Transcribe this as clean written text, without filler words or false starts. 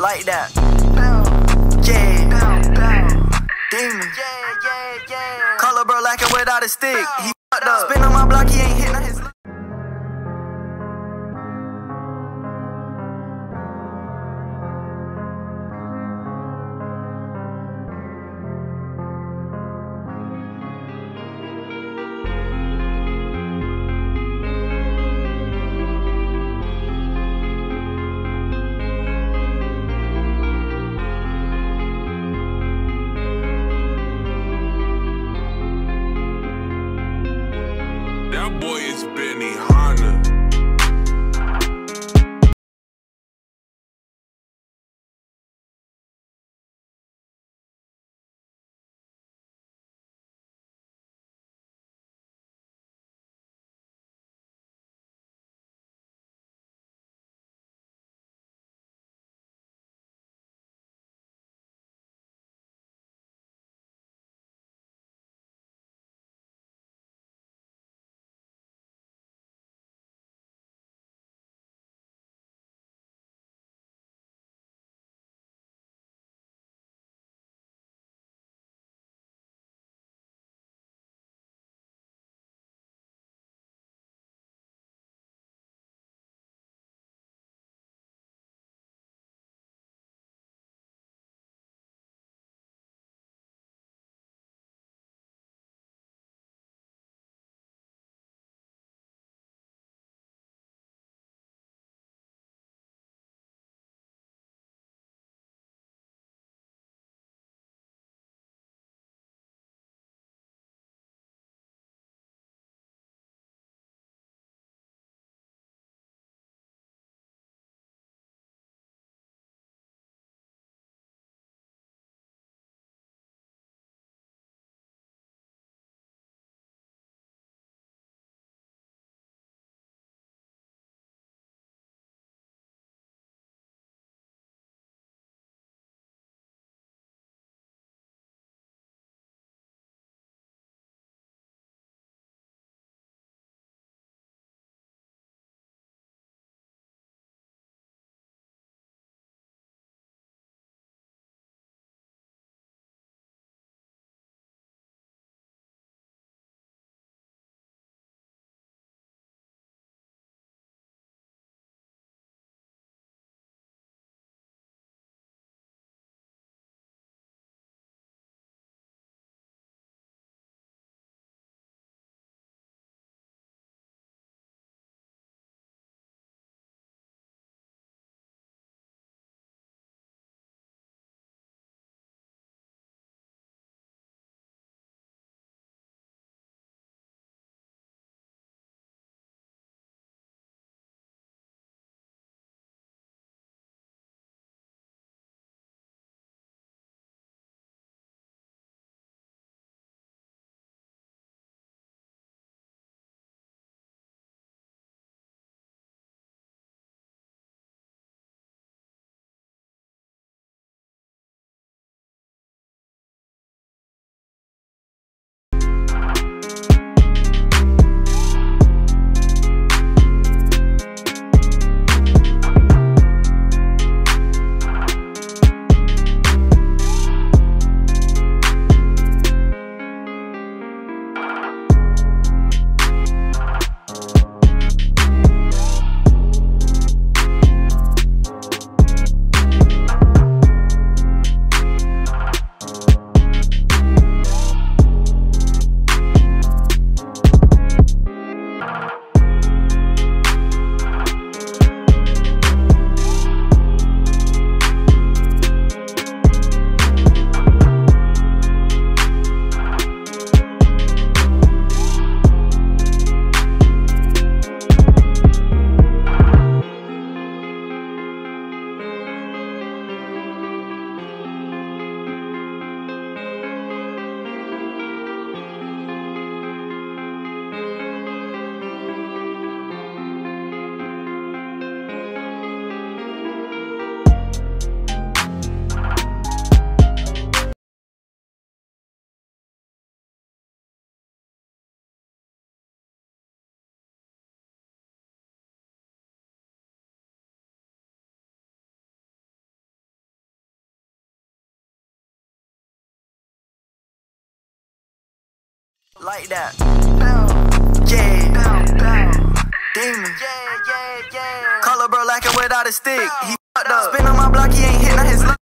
like that. Yeah. Demon. Color bro lacking without a stick. He fucked up. Spin on my block, he ain't hitting his. That boy is Benny Hanna. Like that. Yeah. Demon. Color bro lacking without a stick. He fucked up. Spin on my block, he ain't hitting his.